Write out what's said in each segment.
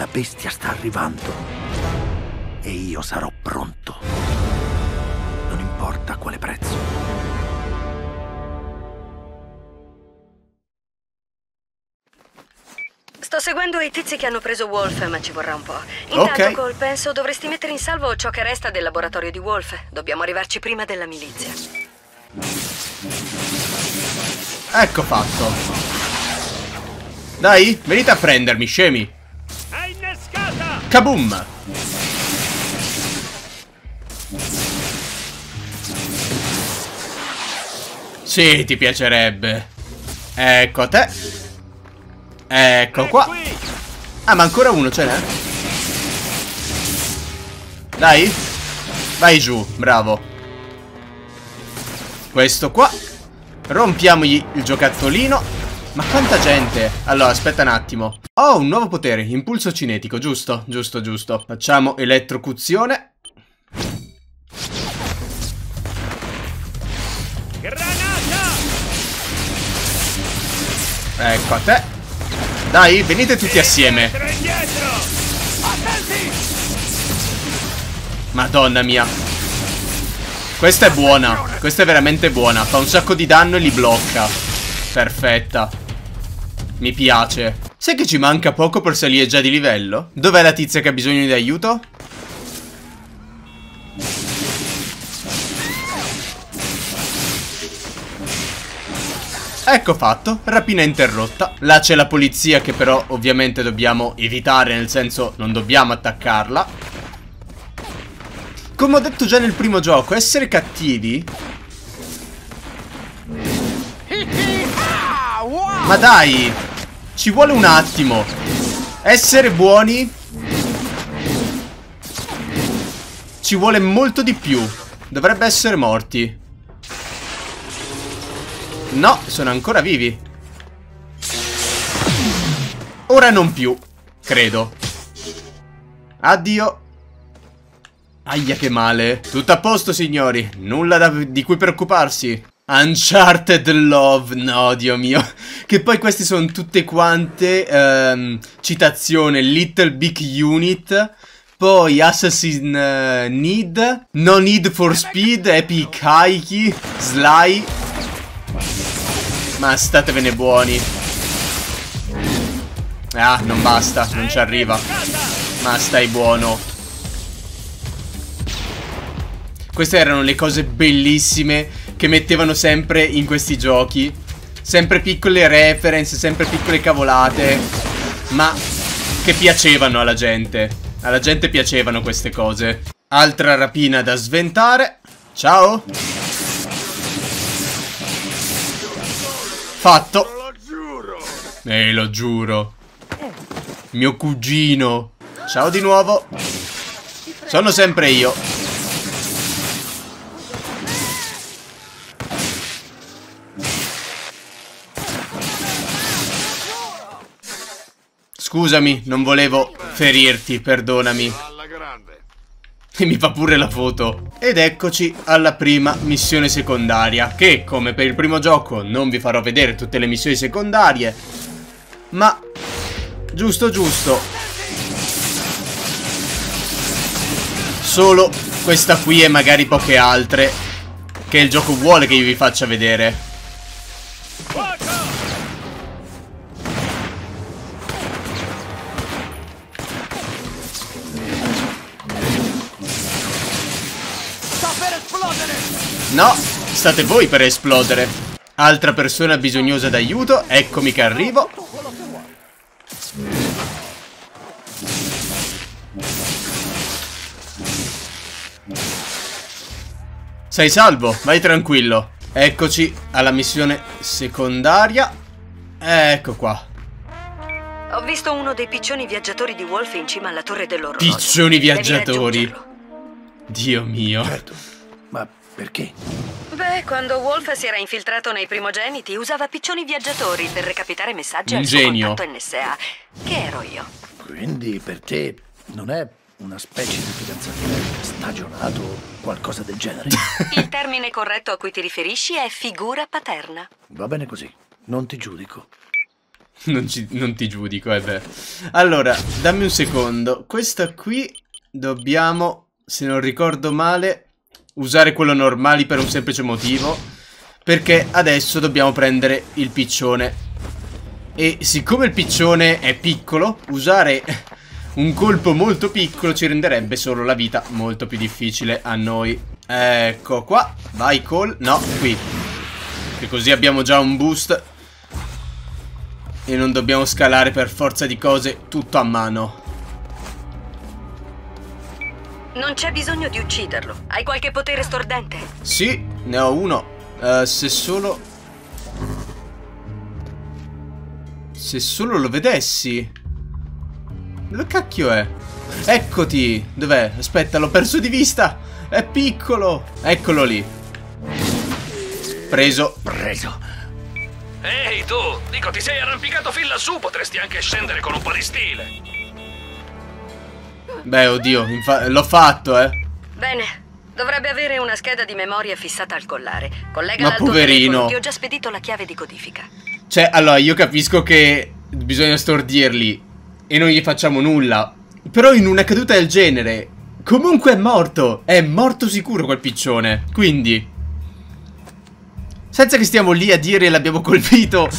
La bestia sta arrivando e io sarò pronto. Non importa a quale prezzo. Sto seguendo i tizi che hanno preso Wolf, ma ci vorrà un po'. Intanto, okay. Cole, penso dovresti mettere in salvo ciò che resta del laboratorio di Wolf. Dobbiamo arrivarci prima della milizia. Ecco fatto. Dai, venite a prendermi, scemi. È innescata! Kaboom! Sì, ti piacerebbe. Ecco te. Ecco qua. Ah, ma ancora uno ce n'è? Dai. Vai giù, bravo. Questo qua. Rompiamogli il giocattolino. Ma quanta gente. Allora, aspetta un attimo. Oh, un nuovo potere, impulso cinetico, giusto? Giusto, giusto. Facciamo elettrocuzione. Granata! Ecco a te. Dai, venite tutti assieme. Madonna mia. Questa è buona. Questa è veramente buona. Fa un sacco di danno e li blocca. Perfetta. Mi piace. Sai che ci manca poco per salire già di livello? Dov'è la tizia che ha bisogno di aiuto? Ecco fatto, rapina interrotta. Là c'è la polizia che però ovviamente dobbiamo evitare, nel senso non dobbiamo attaccarla. Come ho detto già nel primo gioco, essere cattivi... Ma dai, ci vuole un attimo. Essere buoni ci vuole molto di più. Dovrebbe essere morti. No, sono ancora vivi. Ora non più, credo. Addio. Aia che male. Tutto a posto, signori. Nulla di cui preoccuparsi. Uncharted Love. No, Dio mio. Che poi queste sono tutte quante citazione Little Big Unit. Poi Assassin's Creed, No Need for Speed, Epic Haiku, Sly. Ma statevene buoni. Ah, non basta, non ci arriva. Ma stai buono. Queste erano le cose bellissime che mettevano sempre in questi giochi. Sempre piccole reference, sempre piccole cavolate, ma che piacevano alla gente. Alla gente piacevano queste cose. Altra rapina da sventare. Ciao. Fatto. Lo giuro. Mio cugino. Ciao di nuovo. Sono sempre io. Scusami, non volevo ferirti, perdonami. E mi fa pure la foto. Ed eccoci alla prima missione secondaria, che come per il primo gioco non vi farò vedere tutte le missioni secondarie, ma giusto giusto solo questa qui e magari poche altre che il gioco vuole che io vi faccia vedere. No, state voi per esplodere. Altra persona bisognosa d'aiuto. Eccomi che arrivo. Sei salvo, vai tranquillo. Eccoci alla missione secondaria. Ecco qua. Ho visto uno dei piccioni viaggiatori di Wolf in cima alla torre dell'orologio. Piccioni viaggiatori. Dio mio. Ma perché? Beh, quando Wolf si era infiltrato nei primogeniti, usava piccioni viaggiatori per recapitare messaggi al suo contatto NSA, che ero io. Quindi per te non è una specie di fidanzamento stagionato o qualcosa del genere? Il termine corretto a cui ti riferisci è figura paterna. Va bene così, non ti giudico. Non ti giudico, eh beh. Allora, dammi un secondo. Questa qui dobbiamo, se non ricordo male, usare quello normale per un semplice motivo, perché adesso dobbiamo prendere il piccione. E siccome il piccione è piccolo, usare un colpo molto piccolo ci renderebbe solo la vita molto più difficile a noi. Ecco qua, vai col... no, qui. Che così abbiamo già un boost e non dobbiamo scalare per forza di cose tutto a mano. Non c'è bisogno di ucciderlo. Hai qualche potere stordente? Sì, ne ho uno. Se solo lo vedessi. Dove cacchio è? Eccoti. Dov'è? Aspetta, l'ho perso di vista. È piccolo. Eccolo lì. Preso. Ehi tu, dico, ti sei arrampicato fin lassù. Potresti anche scendere con un po' di stile. Beh, oddio, l'ho fatto, Bene, dovrebbe avere una scheda di memoria fissata al collare. Collegala al tuo telefono, ti ho già spedito la chiave di codifica. Cioè, allora, io capisco che bisogna stordirli e non gli facciamo nulla, però in una caduta del genere comunque è morto sicuro quel piccione. Quindi, senza che stiamo lì a dire l'abbiamo colpito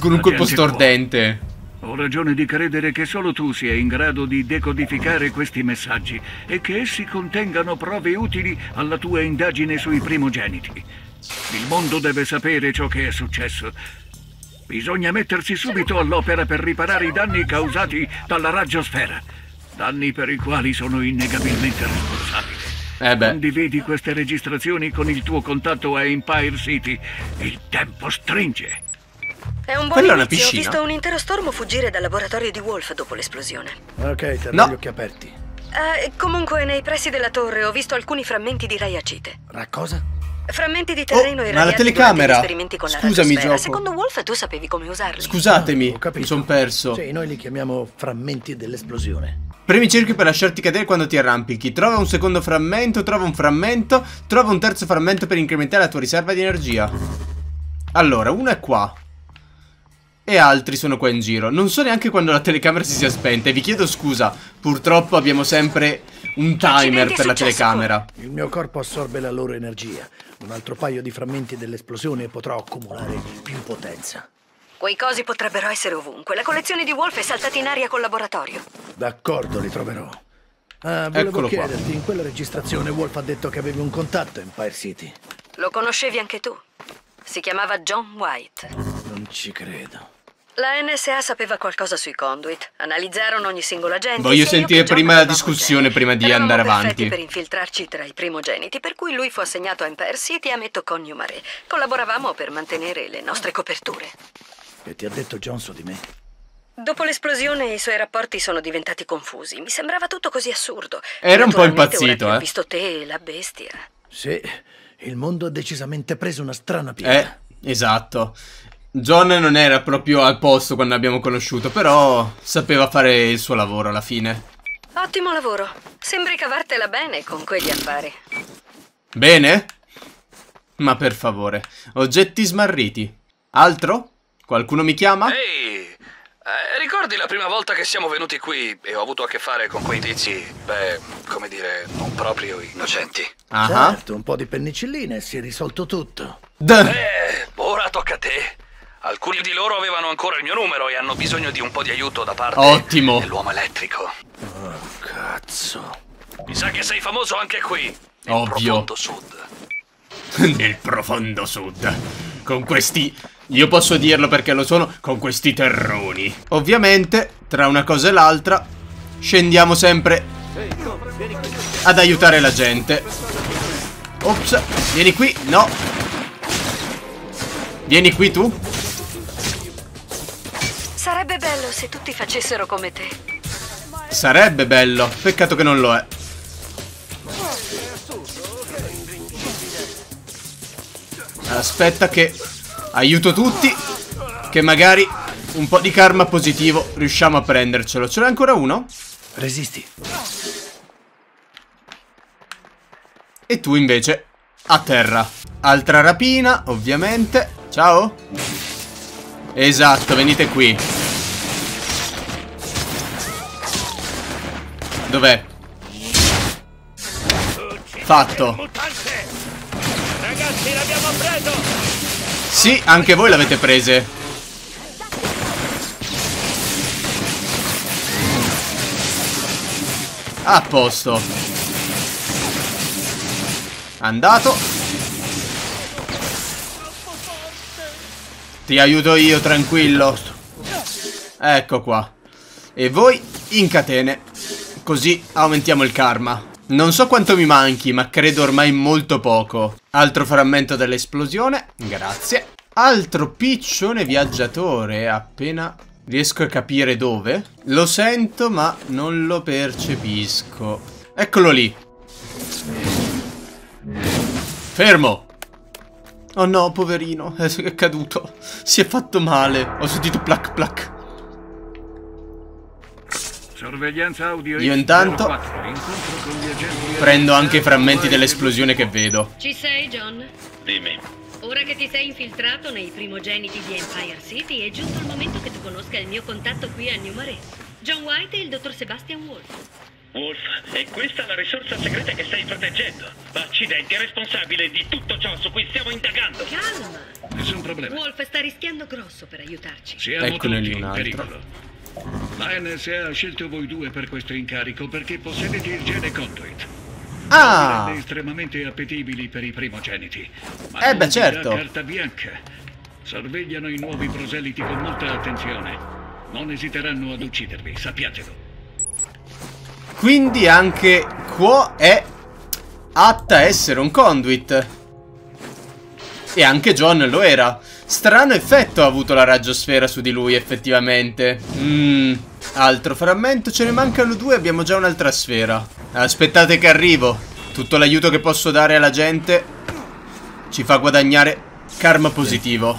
con un colpo stordente. Ho ragione di credere che solo tu sia in grado di decodificare questi messaggi e che essi contengano prove utili alla tua indagine sui primogeniti. Il mondo deve sapere ciò che è successo. Bisogna mettersi subito all'opera per riparare i danni causati dalla raggiosfera, danni per i quali sono innegabilmente responsabile. Condividi queste registrazioni con il tuo contatto a Empire City. Il tempo stringe. È un buon inizio, ho visto un intero stormo fuggire dal laboratorio di Wolf dopo l'esplosione. Ok, terrò gli occhi aperti. Comunque nei pressi della torre ho visto alcuni frammenti di radiacite. Cosa? Frammenti di terreno e radiacite. Ma la telecamera! Scusami, gioco. Secondo Wolf tu sapevi come usarli. Scusatemi, mi sono perso. Sì, noi li chiamiamo frammenti dell'esplosione. Premi cerchio per lasciarti cadere quando ti arrampichi. Trova un secondo frammento, trova un frammento, trova un terzo frammento per incrementare la tua riserva di energia. Allora, uno è qua e altri sono qua in giro. Non so neanche quando la telecamera si sia spenta e vi chiedo scusa. Purtroppo abbiamo sempre un timer per la telecamera. Il mio corpo assorbe la loro energia. Un altro paio di frammenti dell'esplosione e potrò accumulare più potenza. Quei cosi potrebbero essere ovunque. La collezione di Wolf è saltata in aria col laboratorio. D'accordo, li troverò. Volevo chiederti, in quella registrazione Wolf ha detto che avevi un contatto in Empire City. Lo conoscevi anche tu? Si chiamava John White. Non ci credo. La NSA sapeva qualcosa sui conduit. Analizzarono ogni singolo agente. Voglio sentire prima la discussione prima di andare avanti. Per infiltrarci tra i primogeniti, per cui lui fu assegnato a Empire City e a me toccò New Marais. Collaboravamo per mantenere le nostre coperture. E ti ha detto John su di me? Dopo l'esplosione i suoi rapporti sono diventati confusi. Mi sembrava tutto così assurdo. Era un po' impazzito, ho visto te, la bestia. Sì. Il mondo ha decisamente preso una strana piega. Esatto. John non era proprio al posto quando l'abbiamo conosciuto, però sapeva fare il suo lavoro alla fine. Ottimo lavoro. Sembri cavartela bene con quegli affari. Bene? Ma per favore. Oggetti smarriti. Altro? Qualcuno mi chiama? Ehi! Ricordi la prima volta che siamo venuti qui e ho avuto a che fare con quei tizi, beh, come dire, non proprio innocenti? Certo, un po' di penicillina e si è risolto tutto. Ora tocca a te. Alcuni di loro avevano ancora il mio numero e hanno bisogno di un po' di aiuto da parte dell'uomo elettrico. Oh, cazzo. Mi sa che sei famoso anche qui, nel profondo sud. Nel profondo sud. Con questi... io posso dirlo perché lo sono, con questi terroni. Ovviamente, tra una cosa e l'altra, scendiamo sempre ad aiutare la gente. Ops, vieni qui, no. Vieni qui tu. Sarebbe bello se tutti facessero come te. Sarebbe bello, peccato che non lo è. Aspetta che... aiuto tutti, che magari un po' di karma positivo riusciamo a prendercelo. Ce n'è ancora uno? Resisti. E tu invece a terra. Altra rapina, ovviamente. Ciao. Esatto, venite qui. Dov'è? Fatto. Ragazzi, l'abbiamo preso. Sì, anche voi l'avete prese. A posto. Andato. Ti aiuto io, tranquillo. Ecco qua. E voi in catene. Così aumentiamo il karma. Non so quanto mi manchi, ma credo ormai molto poco. Altro frammento dell'esplosione. Grazie. Altro piccione viaggiatore. Appena riesco a capire dove. Lo sento, ma non lo percepisco. Eccolo lì. Fermo. Oh no, poverino. È caduto. Si è fatto male. Ho sentito plac plac. Sorveglianza audio. Io intanto prendo anche i frammenti dell'esplosione che vedo. Ci sei, John? Dimmi. Ora che ti sei infiltrato nei primogeniti di Empire City, è giunto il momento che tu conosca il mio contatto qui a New Marais. John White e il dottor Sebastian Wolf. Wolf, è questa la risorsa segreta che stai proteggendo? Ma accidenti, è responsabile di tutto ciò su cui stiamo indagando. Calma. Nessun problema. Wolf sta rischiando grosso per aiutarci. Eccolo lì un altro. La NSA ha scelto voi due per questo incarico perché possedete il gene conduit. Ah! Siete estremamente appetibili per i primogeniti. Ma beh, certo. Carta bianca. Sorvegliano i nuovi proseliti con molta attenzione. Non esiteranno ad uccidervi, sappiatelo. Quindi anche Quo è atta a essere un conduit. E anche John lo era. Strano effetto ha avuto la raggiosfera su di lui, effettivamente. Altro frammento, ce ne mancano due, abbiamo già un'altra sfera. Aspettate che arrivo. Tutto l'aiuto che posso dare alla gente ci fa guadagnare karma positivo.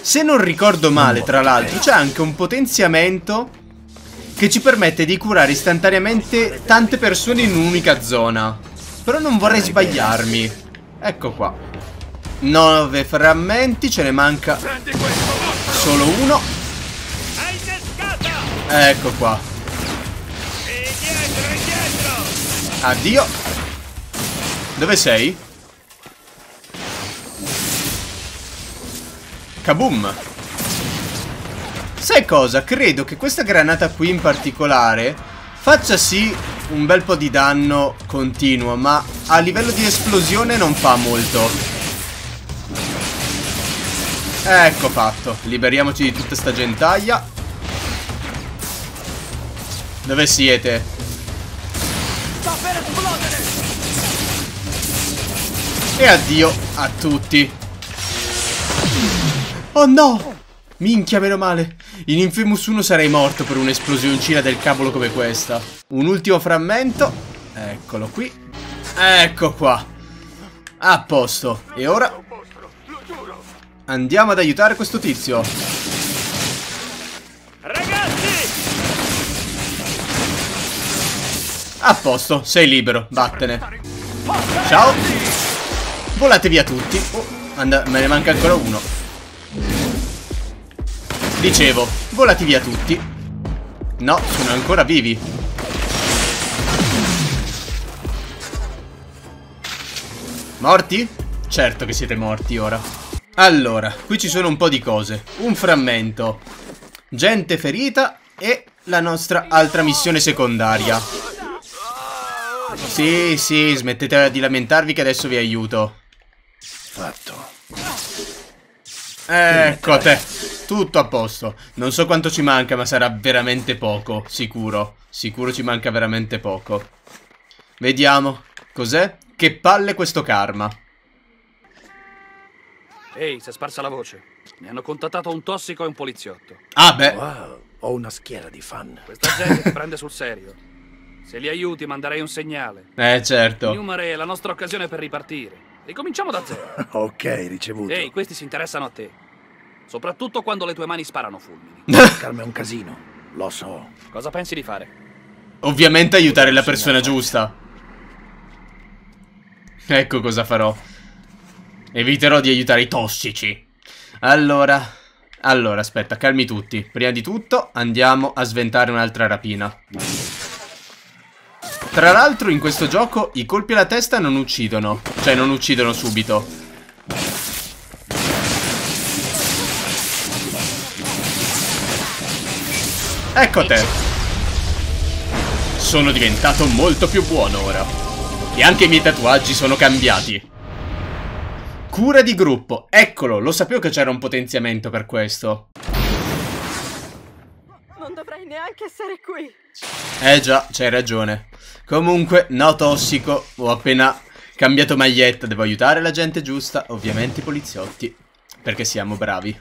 Se non ricordo male, tra l'altro, c'è anche un potenziamento che ci permette di curare istantaneamente tante persone in un'unica zona. Però non vorrei sbagliarmi. Ecco qua. 9 frammenti, ce ne manca solo uno. Ecco qua. Addio. Dove sei? Kaboom. Sai cosa? Credo che questa granata qui in particolare faccia sì un bel po' di danno continuo, ma a livello di esplosione non fa molto. Ecco fatto. Liberiamoci di tutta sta gentaglia. Dove siete? Sta per esplodere. E addio a tutti. Oh no! Minchia, meno male. In Infamous 1 sarei morto per un'esplosioncina del cavolo come questa. Un ultimo frammento. Eccolo qui. Ecco qua. A posto. E ora andiamo ad aiutare questo tizio. Ragazzi! A posto, sei libero, vattene. Ciao. Volate via tutti. Oh, me ne manca ancora uno. Dicevo, volati via tutti. No, sono ancora vivi. Morti? Certo che siete morti ora. Allora, qui ci sono un po' di cose. Un frammento, gente ferita e la nostra altra missione secondaria. Sì, sì, smettete di lamentarvi che adesso vi aiuto. Fatto. Ecco te, tutto a posto. Non so quanto ci manca, ma sarà veramente poco, sicuro. Sicuro ci manca veramente poco. Vediamo, cos'è? Che palle questo karma. Ehi, si è sparsa la voce. Mi hanno contattato un tossico e un poliziotto. Ah beh. Wow, ho una schiera di fan. Questa gente ti prende sul serio. Se li aiuti manderei un segnale. Certo. New Marais è la nostra occasione per ripartire. Ricominciamo da zero. Ok, ricevuto. Ehi, questi si interessano a te. Soprattutto quando le tue mani sparano fulmini. Carme è un casino, lo so. Cosa pensi di fare? Ovviamente aiutare la persona giusta. Ecco cosa farò. Eviterò di aiutare i tossici. Allora, Allora, aspetta, calmi tutti. Prima di tutto andiamo a sventare un'altra rapina. Tra l'altro in questo gioco i colpi alla testa non uccidono. Cioè non uccidono subito. Ecco te. Sono diventato molto più buono ora. E anche i miei tatuaggi sono cambiati. Cura di gruppo, eccolo, lo sapevo che c'era un potenziamento per questo. Non dovrei neanche essere qui. Eh già, c'hai ragione. Comunque, no tossico, ho appena cambiato maglietta, devo aiutare la gente giusta, ovviamente i poliziotti, perché siamo bravi.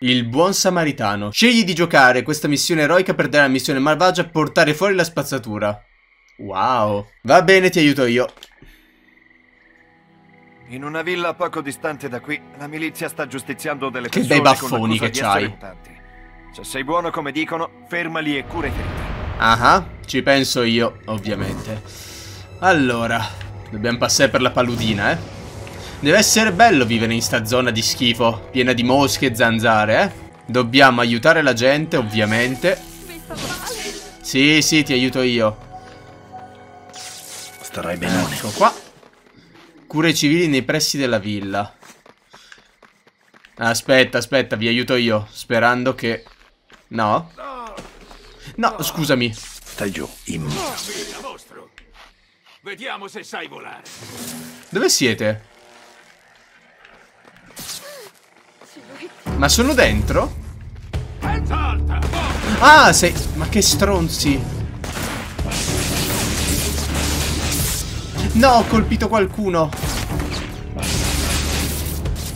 Il buon samaritano. Scegli di giocare questa missione eroica per dare la missione malvagia a portare fuori la spazzatura. Wow. Va bene, ti aiuto io. In una villa poco distante da qui, la milizia sta giustiziando delle persone. Che bei baffoni che c'hai. Se sei buono come dicono, fermali e cura i feriti. Ah, ci penso io, ovviamente. Allora, dobbiamo passare per la paludina, eh. Deve essere bello vivere in sta zona di schifo, piena di mosche e zanzare, eh. Dobbiamo aiutare la gente, ovviamente. Sì, sì, ti aiuto io. Starai benone. Ecco qua. Cure civili nei pressi della villa. Aspetta, aspetta, vi aiuto io. Sperando che... No? No, scusami. Stai giù, vediamo se sai volare. Dove siete? Ma sono dentro? Ah, sei... Ma che stronzi. No, ho colpito qualcuno.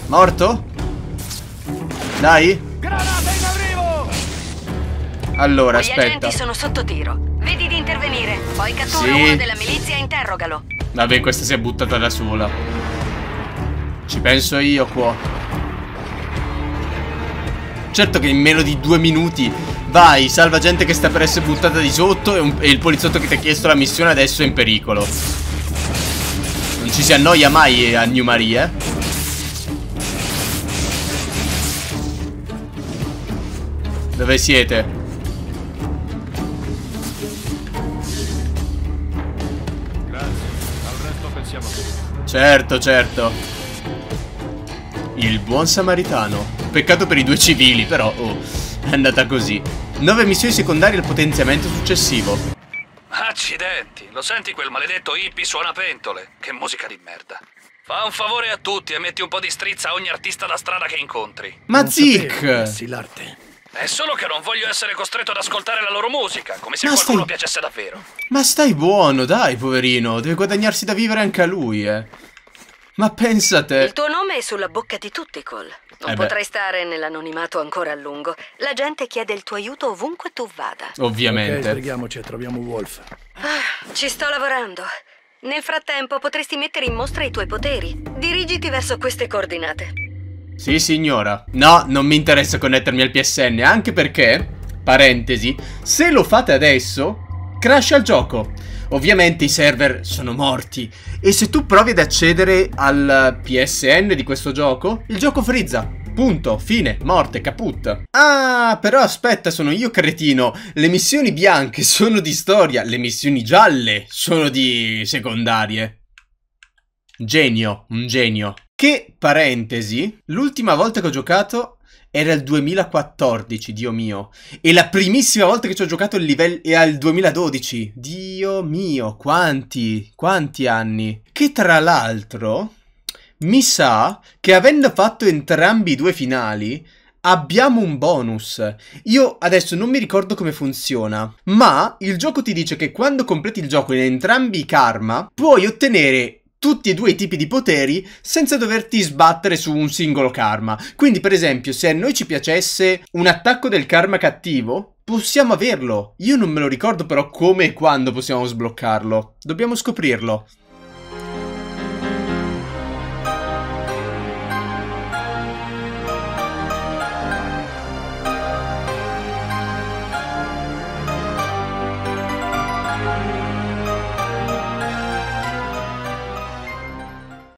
Morto? Dai. Allora, aspetta. Gli agenti sono sotto tiro. Vedi di intervenire. Poi cattura uno della milizia e interrogalo. Vabbè, questa si è buttata da sola. Ci penso io qua. Certo che in meno di 2 minuti. Vai, salva gente che sta per essere buttata di sotto. E il poliziotto che ti ha chiesto la missione adesso è in pericolo. Non ci si annoia mai a New Marais, eh? Dove siete? Grazie, al resto pensiamo. Certo, certo. Il buon samaritano. Peccato per i 2 civili, però è andata così. 9 missioni secondarie al potenziamento successivo. Accidenti, lo senti quel maledetto hippie suonapentole? Che musica di merda. Fa un favore a tutti e metti un po' di strizza a ogni artista da strada che incontri. Ma Zic! È solo che non voglio essere costretto ad ascoltare la loro musica, come se qualcuno piacesse davvero. Ma stai buono, dai, poverino. Deve guadagnarsi da vivere anche a lui, eh. Ma pensa a te. Il tuo nome è sulla bocca di tutti, Cole. Non potrai stare nell'anonimato ancora a lungo. La gente chiede il tuo aiuto ovunque tu vada. Ovviamente. Ok, sbrighiamoci e troviamo Wolf. Ah, ci sto lavorando. Nel frattempo potresti mettere in mostra i tuoi poteri. Dirigiti verso queste coordinate. Sì, signora. No, non mi interessa connettermi al PSN. Anche perché, parentesi, se lo fate adesso, crasha il gioco. Ovviamente i server sono morti. E se tu provi ad accedere al PSN di questo gioco, il gioco frizza. Punto, fine, morte, caput. Ah, però aspetta, sono io cretino. Le missioni bianche sono di storia. Le missioni gialle sono di secondarie. Genio, un genio. Che, parentesi, l'ultima volta che ho giocato era il 2014, Dio mio. E la primissima volta che ci ho giocato il livello è al 2012. Dio mio, quanti anni. Che tra l'altro, mi sa che avendo fatto entrambi i 2 finali, abbiamo un bonus. Io adesso non mi ricordo come funziona, ma il gioco ti dice che quando completi il gioco in entrambi i karma, puoi ottenere tutti e 2 i tipi di poteri senza doverti sbattere su un singolo karma. Quindi per esempio se a noi ci piacesse un attacco del karma cattivo possiamo averlo. Io non me lo ricordo però come e quando possiamo sbloccarlo. Dobbiamo scoprirlo.